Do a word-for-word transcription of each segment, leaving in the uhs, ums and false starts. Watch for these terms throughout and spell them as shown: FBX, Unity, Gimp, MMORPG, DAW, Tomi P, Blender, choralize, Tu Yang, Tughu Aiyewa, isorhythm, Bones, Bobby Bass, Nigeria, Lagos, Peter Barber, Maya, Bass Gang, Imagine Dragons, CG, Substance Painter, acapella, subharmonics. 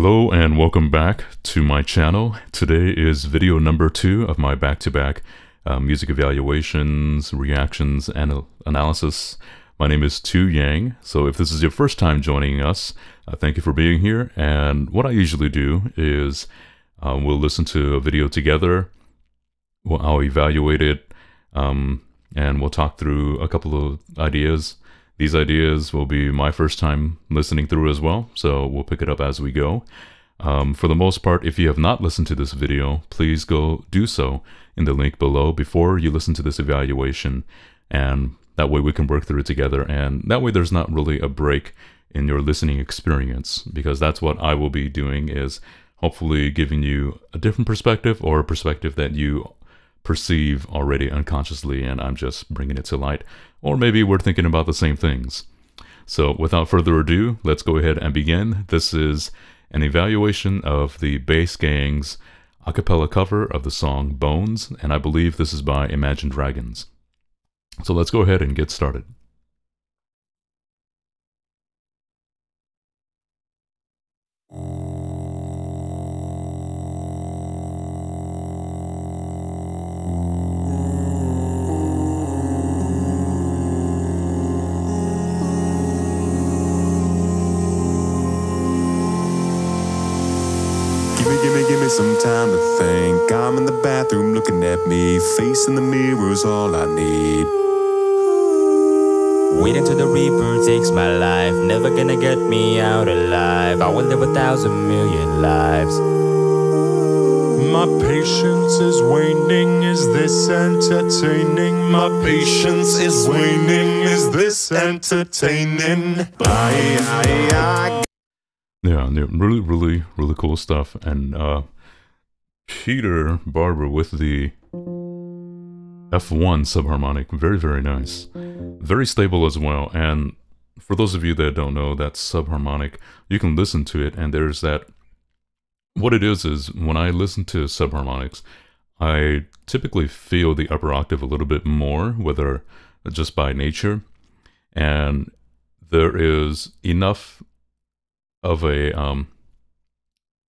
Hello and welcome back to my channel. Today is video number two of my back-to-back -back, uh, music evaluations, reactions, and analysis. My name is Tu Yang, so if this is your first time joining us, uh, thank you for being here. And what I usually do is uh, we'll listen to a video together, we'll, I'll evaluate it, um, and we'll talk through a couple of ideas. These ideas will be my first time listening through as well, so we'll pick it up as we go. Um, for the most part, if you have not listened to this video, please go do so in the link below before you listen to this evaluation, and that way we can work through it together, and that way there's not really a break in your listening experience, because that's what I will be doing, is hopefully giving you a different perspective or a perspective that you perceive already unconsciously, and I'm just bringing it to light. Or maybe we're thinking about the same things. So without further ado, let's go ahead and begin. This is an evaluation of the Bass Gang's a cappella cover of the song Bones, and I believe this is by Imagine Dragons. So let's go ahead and get started. Some time to think. I'm in the bathroom looking at me. Face in the mirror is all I need. Wait until the Reaper takes my life. Never gonna get me out alive. I will live a thousand million lives. My patience is waning. Is this entertaining? My patience is waning. Is this entertaining? Bye, I, I. Yeah, really, really, really cool stuff. And, uh, Peter Barber with the F one subharmonic, very very nice, very stable as well. And for those of you that don't know, that subharmonic, you can listen to it, and there's that. What it is is when I listen to subharmonics, I typically feel the upper octave a little bit more, whether just by nature, and there is enough of a um.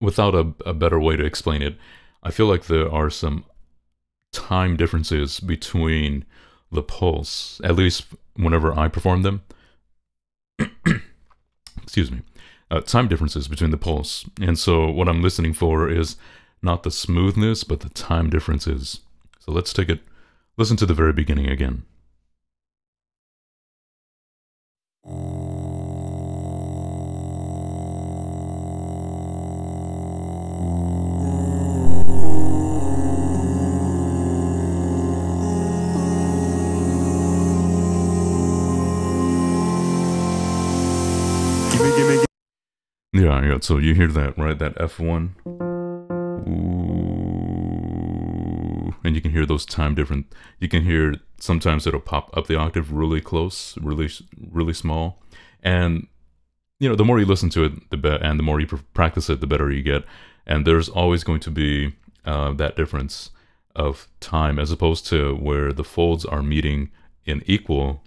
Without a, a better way to explain it, I feel like there are some time differences between the pulse, at least whenever I perform them. Excuse me. Uh, time differences between the pulse. And so what I'm listening for is not the smoothness, but the time differences. So let's take it, listen to the very beginning again. Yeah, yeah, so you hear that, right? That F one. Ooh. And you can hear those time different. You can hear sometimes it'll pop up the octave really close, really, really small. And, you know, the more you listen to it, the better, and the more you practice it, the better you get. And there's always going to be uh, that difference of time, as opposed to where the folds are meeting in equal,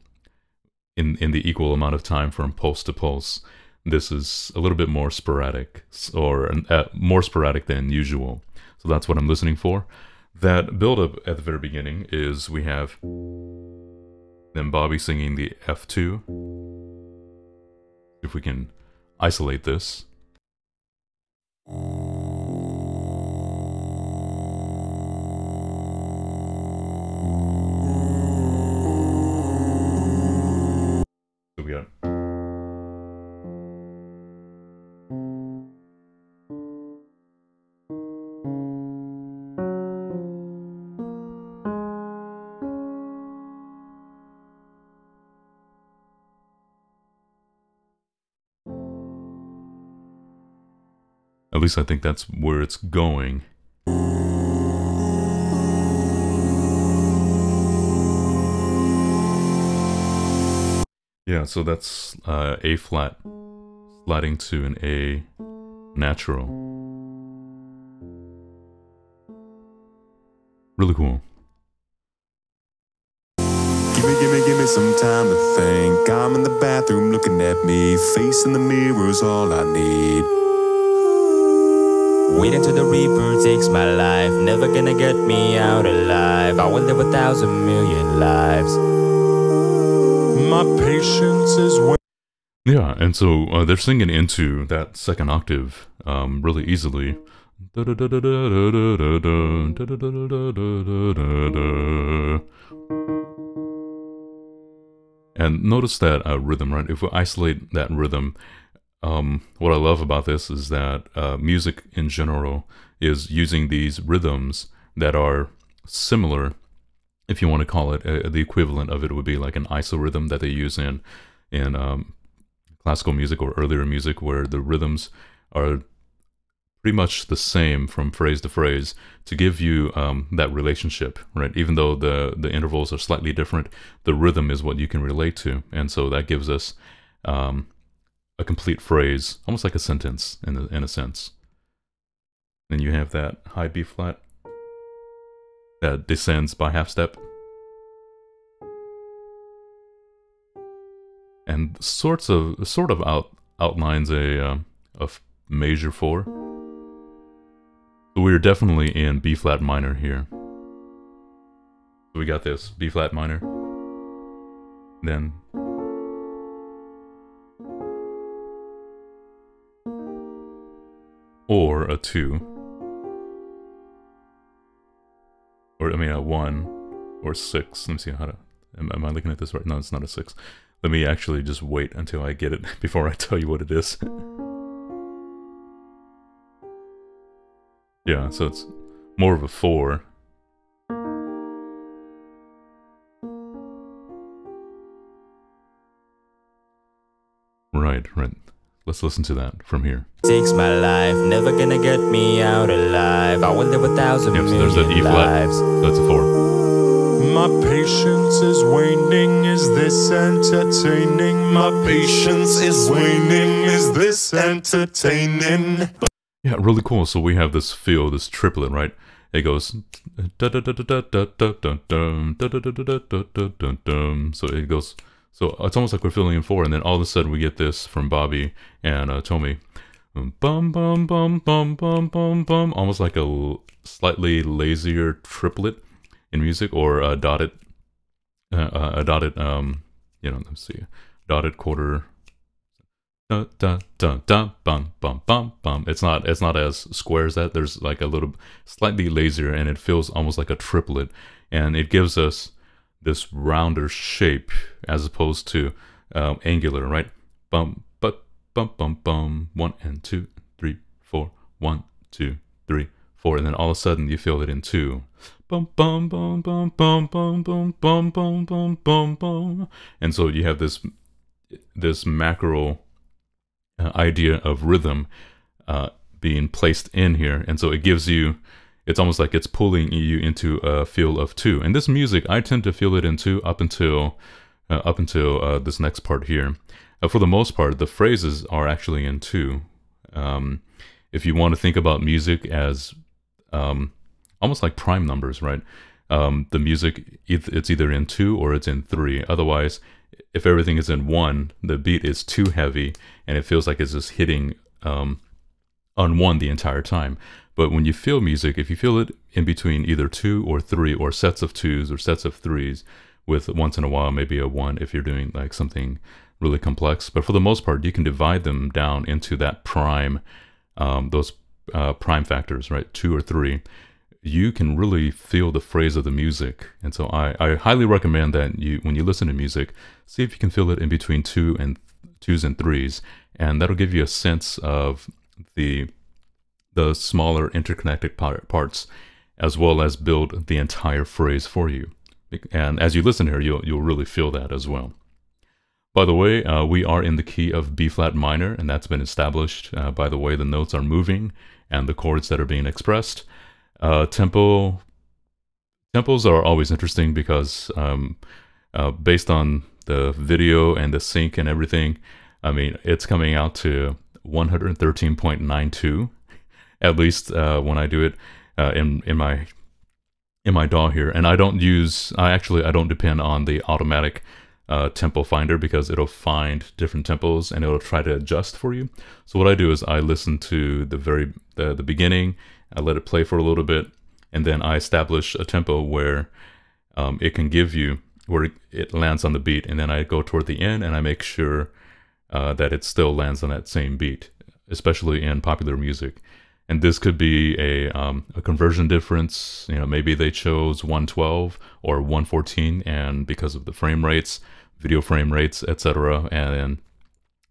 in, in the equal amount of time from pulse to pulse. This is a little bit more sporadic, or uh, more sporadic than usual. So that's what I'm listening for. That build-up at the very beginning is we have then Bobby singing the F two. If we can isolate this. So we got... At least I think that's where it's going. Yeah, so that's uh, A flat, sliding to an A natural. Really cool. Gimme, gimme, gimme some time to think. I'm in the bathroom looking at me. Face in the mirror's all I need. Wait until the reaper takes my life. Never gonna get me out alive. I will live a thousand million lives. My patience is waiting. Yeah, and so uh, they're singing into that second octave um, really easily. And notice that uh, rhythm, right? If we isolate that rhythm, um, what I love about this is that uh, music in general is using these rhythms that are similar, if you want to call it, uh, the equivalent of it would be like an isorhythm that they use in in um, classical music or earlier music, where the rhythms are pretty much the same from phrase to phrase to give you um, that relationship, right? Even though the, the intervals are slightly different, the rhythm is what you can relate to. And so that gives us um, a complete phrase, almost like a sentence in a, in a sense. Then you have that high B flat that descends by half step. And sorts of, sort of out, outlines a, uh, a major four. So we're definitely in B flat minor here. So we got this B flat minor, then or a two, or I mean a one, or six. Let me see how to. Am, am I looking at this right? No, it's not a six. Let me actually just wait until I get it before I tell you what it is. Yeah, so it's more of a four. Right, right. Let's listen to that from here. Takes my life, never gonna get me out alive. I will live a thousand yep, so there's that E flat. So that's a four. My patience is waning, is this entertaining? My patience is waning, is this entertaining? Yeah, really cool. So we have this feel, this triplet, right? It goes, so it goes, so it's almost like we're filling in four, and then all of a sudden we get this from Bobby and uh, Tomi. Bum, bum, bum, bum, bum, bum, bum, almost like a slightly lazier triplet in music, or a dotted, uh, a dotted, um, you know, let's see, dotted quarter. Dun, dun, dun, dun, bum, bum, bum, bum. It's not it's not as square as that. There's like a little slightly lazier, and it feels almost like a triplet, and it gives us this rounder shape as opposed to um, angular, right? Bum, but bum, bum, bum. One and two, three, four. One, two, three, four, and then all of a sudden you feel it in two. Bum, bum, bum, bum, bum, bum, bum, bum, bum, bum, bum, bum. And so you have this this macro Uh, idea of rhythm uh, being placed in here, and so it gives you, it's almost like it's pulling you into a feel of two. And this music, I tend to feel it in two up until uh, up until uh, this next part here. Uh, for the most part, the phrases are actually in two. Um, if you want to think about music as um, almost like prime numbers, right? Um, the music, it's either in two or it's in three. Otherwise, if everything is in one, the beat is too heavy, and it feels like it's just hitting um, on one the entire time. But when you feel music, if you feel it in between either two or three, or sets of twos or sets of threes, with once in a while maybe a one if you're doing like something really complex. But for the most part, you can divide them down into that prime, um, those uh, prime factors, right? Two or three. You can really feel the phrase of the music. And so I, I highly recommend that you, when you listen to music, see if you can feel it in between two and twos and threes. And that'll give you a sense of the, the smaller interconnected parts, as well as build the entire phrase for you. And as you listen here, you'll, you'll really feel that as well. By the way, uh, we are in the key of B flat minor, and that's been established uh, by the way the notes are moving and the chords that are being expressed. Uh, tempo, tempos are always interesting because um, uh, based on the video and the sync and everything, I mean, it's coming out to one thirteen point nine two, at least uh, when I do it uh, in in my in my D A W here. And I don't use, I actually I don't depend on the automatic uh, tempo finder, because it'll find different tempos and it'll try to adjust for you. So what I do is I listen to the very the, the beginning, I let it play for a little bit, and then I establish a tempo where um, it can give you, where it lands on the beat, and then I go toward the end and I make sure uh, that it still lands on that same beat, especially in popular music. And this could be a, um, a conversion difference. You know, maybe they chose one twelve or one fourteen, and because of the frame rates, video frame rates, et cetera, and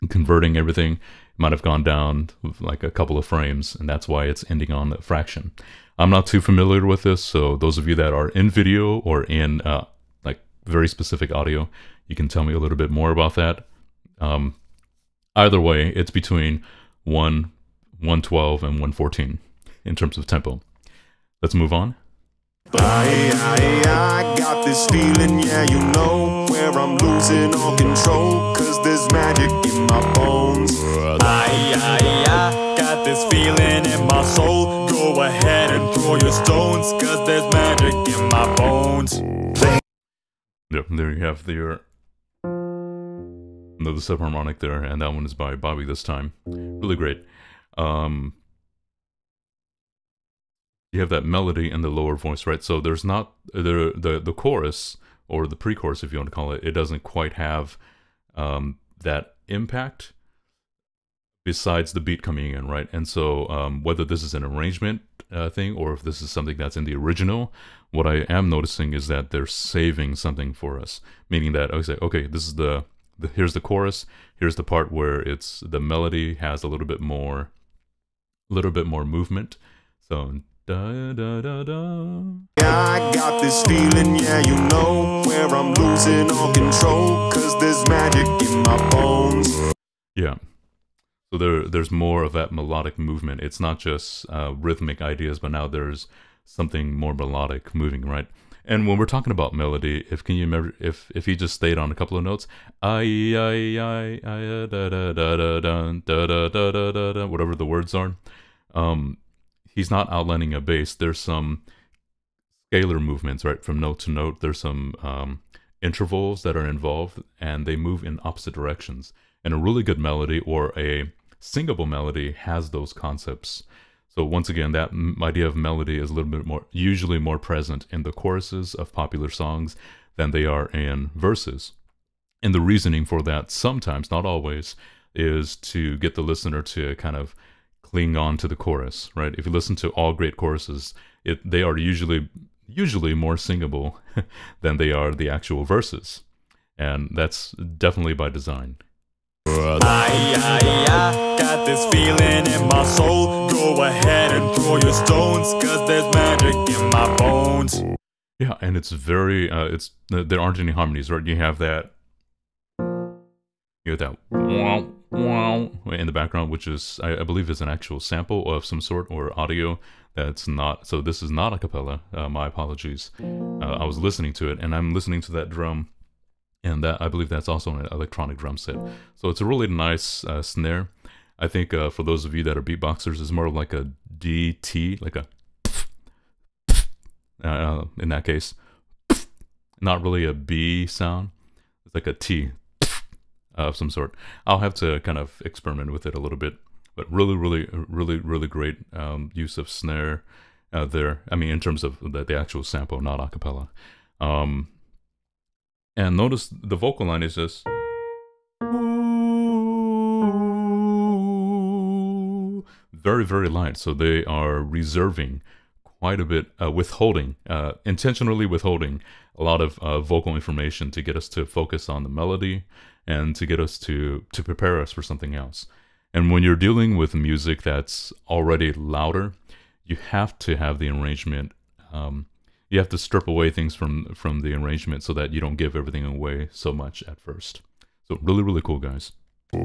converting everything, might have gone down like a couple of frames, and that's why it's ending on the fraction. I'm not too familiar with this, so those of you that are in video or in uh, like very specific audio, you can tell me a little bit more about that. Um, either way, it's between one twelve and one fourteen in terms of tempo. Let's move on. I, I, I got this feeling, yeah, you know, where I'm losing all control, cause there's magic in my bones. I, I, I got this feeling in my soul, go ahead and throw your stones, cause there's magic in my bones. Yep, there you have the another subharmonic there, and that one is by Bobby this time. Really great. Um, you have that melody in the lower voice, right? So there's not the the the chorus or the pre-chorus, if you want to call it. It doesn't quite have um, that impact besides the beat coming in, right? And so um, whether this is an arrangement uh, thing or if this is something that's in the original, what I am noticing is that they're saving something for us, meaning that I say, okay, this is the, the here's the chorus, here's the part where it's the melody has a little bit more, a little bit more movement, so. Da, da, da, da. I got this feeling, yeah, you know, where I'm losing all control, cause there's magic in my bones. Yeah, so there, there's more of that melodic movement. It's not just uh, rhythmic ideas, but now there's something more melodic moving, right? And when we're talking about melody, if can you remember, if if you just stayed on a couple of notes, I, I, I, I, da, da, da, da, da, da, da, da, da, da, whatever the words are, um. He's not outlining a bass. There's some scalar movements, right? From note to note, there's some um, intervals that are involved, and they move in opposite directions. And a really good melody or a singable melody has those concepts. So once again, that idea of melody is a little bit more, usually more present in the choruses of popular songs than they are in verses. And the reasoning for that sometimes, not always, is to get the listener to kind of cling on to the chorus, right? If you listen to all great choruses, it, they are usually usually more singable than they are the actual verses, and that's definitely by design. I, I, I got this feeling in my soul. Go ahead and throw your stones, cause there's magic in my bones. Yeah, and it's very uh, it's there aren't any harmonies, right? You have that you have that wow. Wow, in the background, which is, I, I believe, is an actual sample of some sort or audio that's not. So this is not a cappella. Uh, my apologies. Uh, I was listening to it, and I'm listening to that drum, and that I believe that's also an electronic drum set. So it's a really nice uh, snare. I think uh, for those of you that are beatboxers, it's more like a D T, like a uh, in that case, not really a B sound. It's like a T. Of some sort. I'll have to kind of experiment with it a little bit, but really, really, really, really great um, use of snare uh, there. I mean, in terms of the, the actual sample, not a cappella. Um, and notice the vocal line is just, very, very light. So they are reserving quite a bit, uh, withholding, uh, intentionally withholding a lot of uh, vocal information to get us to focus on the melody, and to get us to, to prepare us for something else. And when you're dealing with music that's already louder, you have to have the arrangement, um, you have to strip away things from, from the arrangement so that you don't give everything away so much at first. So really, really cool, guys. There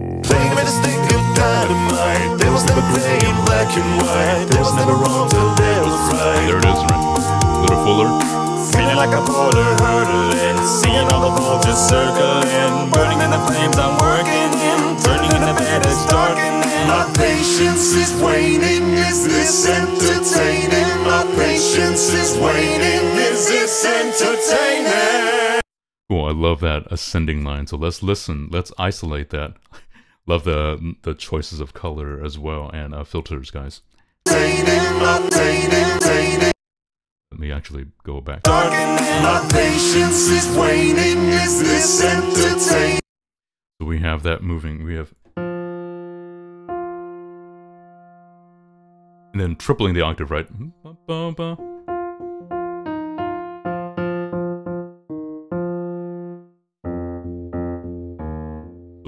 it is, right? A little fuller. Feeling like a boulder hurtling, seeing all the vultures circling, burning in the flames I'm working in, turning in the bed is darkening. My patience is waning, is this entertaining? My patience is waning, is this entertaining? Cool, I love that ascending line. So let's listen, let's isolate that. Love the the choices of color as well, and uh, filters, guys. Let me actually go back. So we have that moving, we have... And then tripling the octave, right? So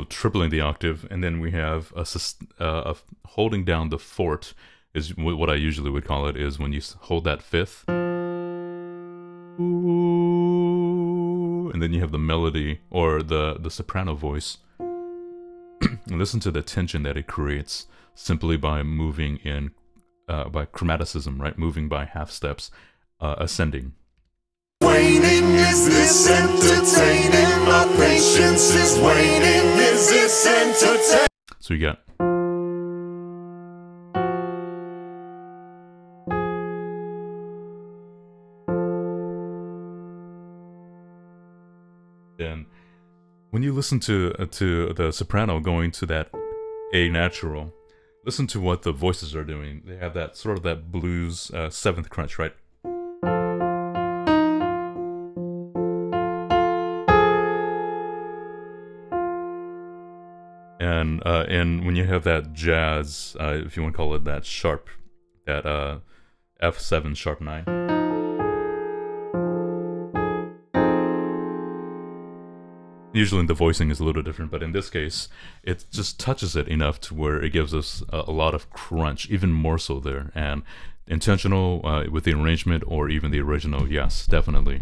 tripling the octave, and then we have a, uh, a holding down the fourth is what I usually would call it, is when you hold that fifth. Ooh, and then you have the melody or the, the soprano voice. And listen to the tension that it creates simply by moving in. Uh, by chromaticism, right? Moving by half steps, uh, ascending. Waiting, is this entertaining? My patience is waiting, is this entertaining? So you got. Then, when you listen to uh, to the soprano going to that A natural. Listen to what the voices are doing. They have that sort of that blues uh, seventh crunch, right? And uh, and when you have that jazz, uh, if you want to call it that sharp, that uh, F seven sharp nine. Usually the voicing is a little different, but in this case, it just touches it enough to where it gives us a, a lot of crunch, even more so there. And intentional uh, with the arrangement or even the original, yes, definitely.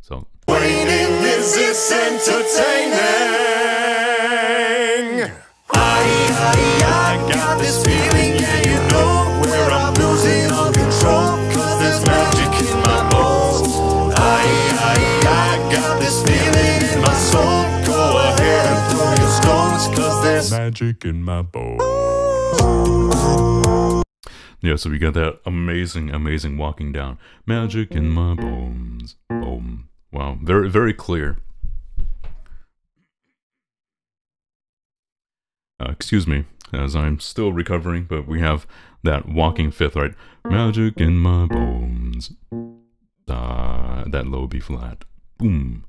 So. Waiting, is this entertaining? I, I, I got this feeling, yeah, you know, where I'm losing all control, cause there's magic in my bones. I, I, I got this feeling in my soul. Go ahead and throw your stones, cause there's magic in my bowl. Yeah, so we got that amazing, amazing walking down. Magic in my bones. Boom. Wow. Very, very clear. Uh, excuse me, as I'm still recovering, but we have that walking fifth, right? Magic in my bones. Uh, that low B flat. Boom.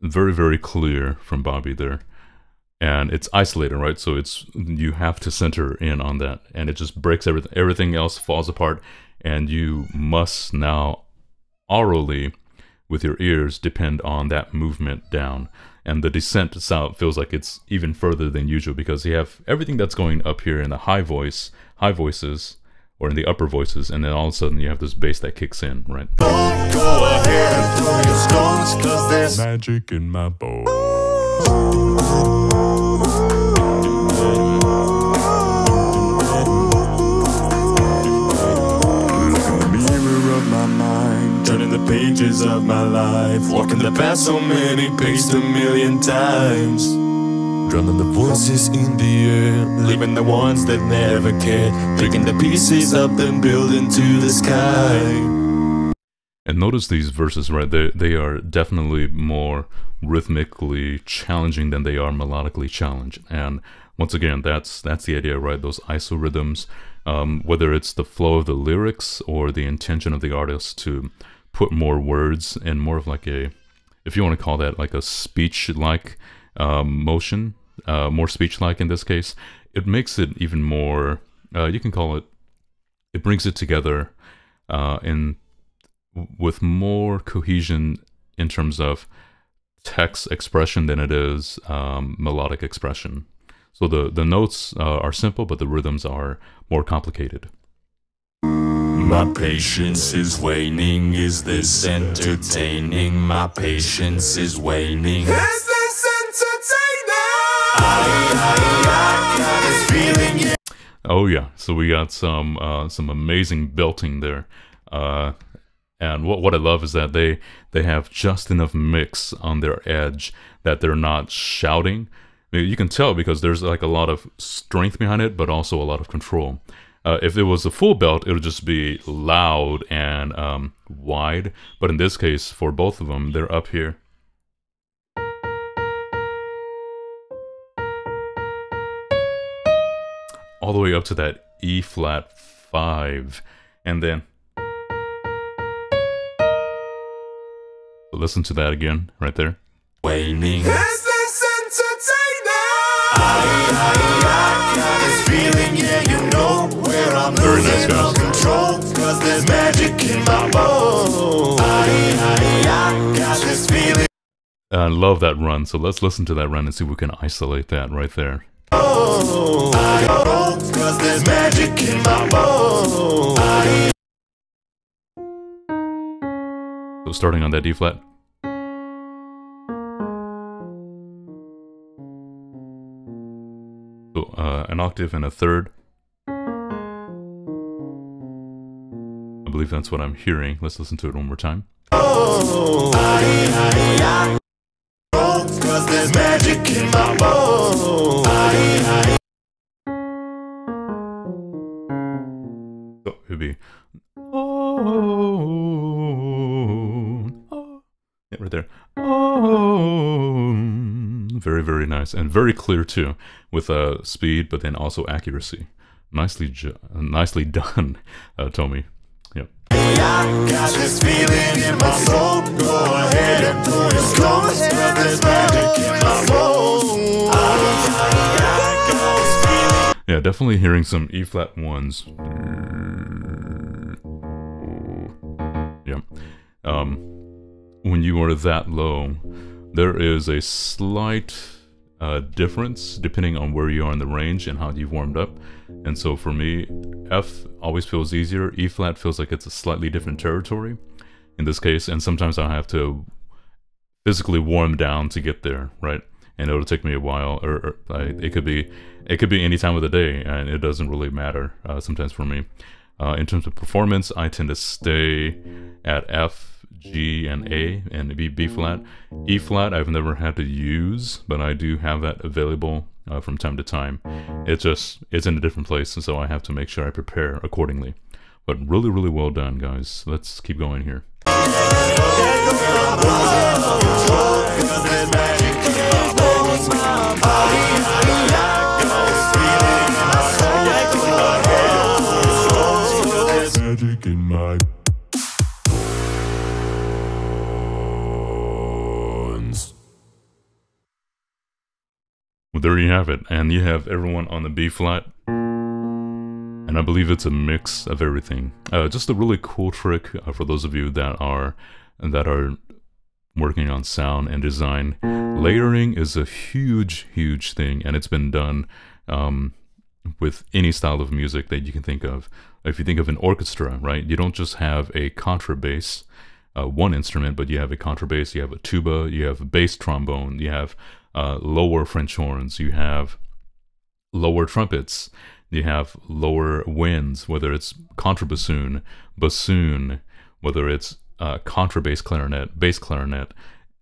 Very, very clear from Bobby there. And it's isolated, right? So it's, you have to center in on that, and it just breaks everything. Everything else falls apart, and you must now orally with your ears depend on that movement down. And the descent sound feels like it's even further than usual, because you have everything that's going up here in the high voice, high voices, or in the upper voices, and then all of a sudden you have this bass that kicks in, right? Go ahead and throw your stones, cause there's magic in my bowl. Look in the mirror of my mind, turning the pages of my life, walking the past so many pages a million times. Drowning the voices in the air, leaving the ones that never cared, taking the pieces up and building to the sky. And notice these verses, right? They, they are definitely more rhythmically challenging than they are melodically challenged. And once again, that's that's the idea, right? Those isorhythms, um, whether it's the flow of the lyrics or the intention of the artist to put more words and more of like a, if you want to call that like a speech-like Uh, motion, uh, more speech-like in this case, it makes it even more, uh, you can call it, it brings it together uh, in, with more cohesion in terms of text expression than it is um, melodic expression. So the, the notes uh, are simple, but the rhythms are more complicated. My patience is waning, is this entertaining? My patience is waning. Oh yeah, so we got some uh, some amazing belting there, uh, and what what I love is that they they have just enough mix on their edge that they're not shouting. You can tell because there's like a lot of strength behind it, but also a lot of control. Uh, if it was a full belt, it would just be loud and um, wide. But in this case, for both of them, they're up here. all the way up to that E flat five, and then listen to that again right there. Waning. Is this entertainment? Aye, aye, aye, aye. This feeling, yeah, you know where I'm Very losing nice, all control, cause there's magic in my bones. I got this feeling. I love that run, so let's listen to that run and see if we can isolate that right there. Oh, I, cause there's magic in my bones. I... So starting on that D flat. So uh, an octave and a third. I believe that's what I'm hearing. Let's listen to it one more time. Oh, I, I, I. Cause there's magic in my bones. I, I. So it'd be oh, oh, yeah, right there. Oh, very, very nice and very clear too, with uh speed, but then also accuracy. Nicely, ju nicely done, uh, Tomi. Yep. I got this feeling in my soul. Go ahead and pull your clothes, but there's magic in my soul. I got this feeling. Yeah, definitely hearing some E flat ones. Yeah. Um, when you are that low, there is a slight uh, difference depending on where you are in the range and how you've warmed up. And so for me, F always feels easier. E flat feels like it's a slightly different territory in this case, and sometimes I have to physically warm down to get there, right? And it'll take me a while, or, or I, it could be it could be any time of the day, and it doesn't really matter uh, sometimes for me. Uh, in terms of performance, I tend to stay at F, G, and A, and be B flat. E flat I've never had to use, but I do have that available Uh, from time to time. It's just, it's in a different place, and so I have to make sure I prepare accordingly. But really, really well done, guys. Let's keep going here. Well, there you have it, and you have everyone on the B flat, and I believe it's a mix of everything. Uh, just a really cool trick uh, for those of you that are that are working on sound and design. Layering is a huge, huge thing, and it's been done um, with any style of music that you can think of. If you think of an orchestra, right? You don't just have a contrabass, uh, one instrument, but you have a contrabass, you have a tuba, you have a bass trombone, you have Uh, lower French horns, you have lower trumpets, you have lower winds, whether it's contrabassoon, bassoon, whether it's uh, contrabass clarinet, bass clarinet,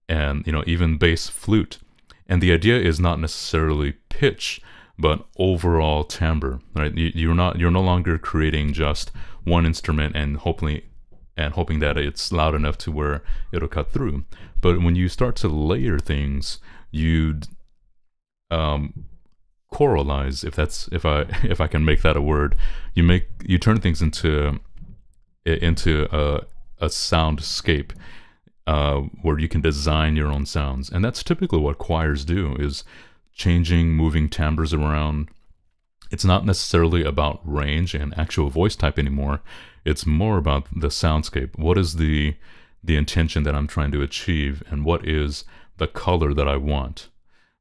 and you know, even bass flute. And the idea is not necessarily pitch, but overall timbre, right? You, you're not, you're no longer creating just one instrument and hopefully and hoping that it's loud enough to where it'll cut through. But when you start to layer things, you'd um, choralize, if that's if I if I can make that a word. You make you turn things into into a, a soundscape uh, where you can design your own sounds, and that's typically what choirs do: is changing, moving timbres around. It's not necessarily about range and actual voice type anymore. It's more about the soundscape. What is the the intention that I'm trying to achieve, and what is the color that I want?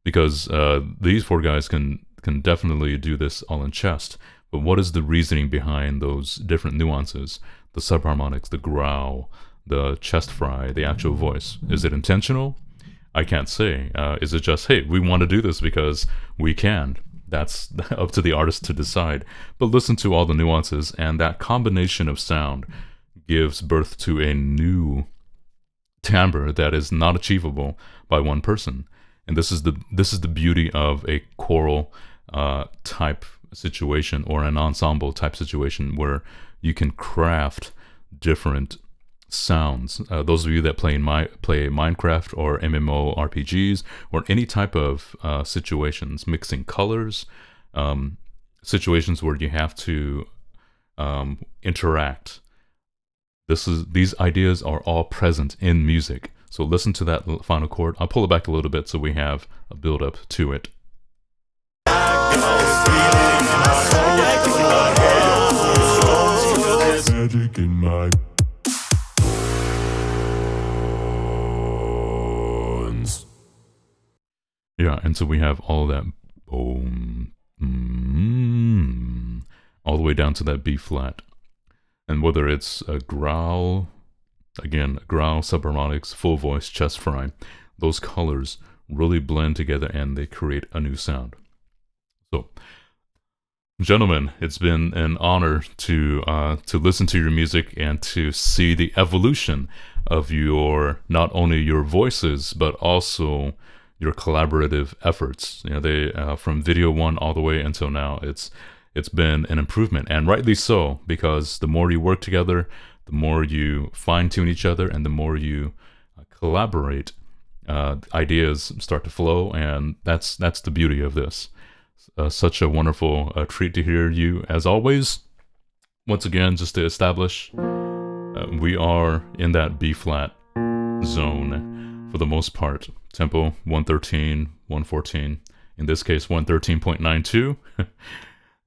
Because uh, these four guys can can definitely do this all in chest, but what is the reasoning behind those different nuances? The subharmonics, the growl, the chest fry, the actual voice. Is it intentional? I can't say. Uh, is it just, hey, we want to do this because we can? That's up to the artist to decide. But listen to all the nuances, and that combination of sound gives birth to a new timbre that is not achievable by one person. And this is the this is the beauty of a choral uh, type situation, or an ensemble type situation, where you can craft different sounds. Uh, those of you that play in my play Minecraft or MMORPGs or any type of uh, situations, mixing colors, um, situations where you have to um, interact. This is, these ideas are all present in music. So listen to that final chord. I'll pull it back a little bit so we have a build up to it. Magic in my bones. Yeah, and so we have all that boom, mm, all the way down to that B flat. And whether it's a growl, again, growl, subharmonics, full voice, chest fry, those colors really blend together and they create a new sound. So, gentlemen, it's been an honor to uh, to listen to your music and to see the evolution of your, not only your voices, but also your collaborative efforts. You know, they uh, from video one all the way until now, it's it's been an improvement, and rightly so, because the more you work together, the more you fine-tune each other, and the more you collaborate, uh, ideas start to flow, and that's that's the beauty of this. Uh, such a wonderful uh, treat to hear you, as always. Once again, just to establish, uh, we are in that B-flat zone for the most part. Tempo one thirteen, one fourteen, in this case one thirteen point nine two.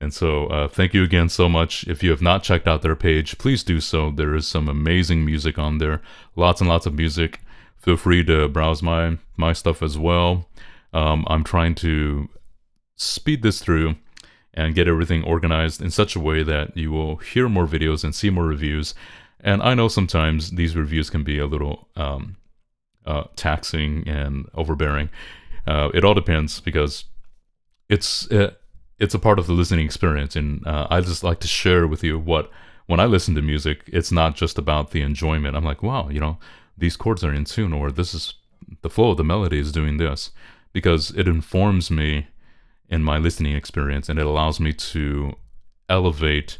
And so uh, thank you again so much. If you have not checked out their page, please do so. There is some amazing music on there, lots and lots of music. Feel free to browse my, my stuff as well. Um, I'm trying to speed this through and get everything organized in such a way that you will hear more videos and see more reviews. And I know sometimes these reviews can be a little um, uh, taxing and overbearing. Uh, it all depends, because it's uh, it's a part of the listening experience. And uh, I just like to share with you what, when I listen to music, it's not just about the enjoyment. I'm like, wow, you know, these chords are in tune, or this is the flow of the melody is doing this, because it informs me in my listening experience, and it allows me to elevate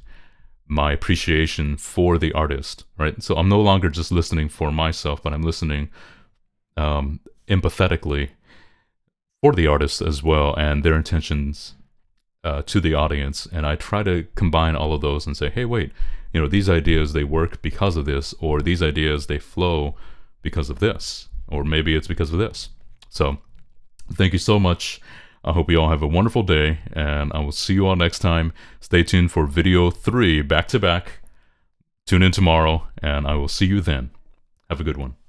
my appreciation for the artist, right? So I'm no longer just listening for myself, but I'm listening um, empathetically for the artist as well, and their intentions uh, to the audience. And I try to combine all of those and say, hey, wait, you know, these ideas, they work because of this, or these ideas, they flow because of this, or maybe it's because of this. So thank you so much. I hope you all have a wonderful day, and I will see you all next time. Stay tuned for video three back to back. Tune in tomorrow, and I will see you then. Have a good one.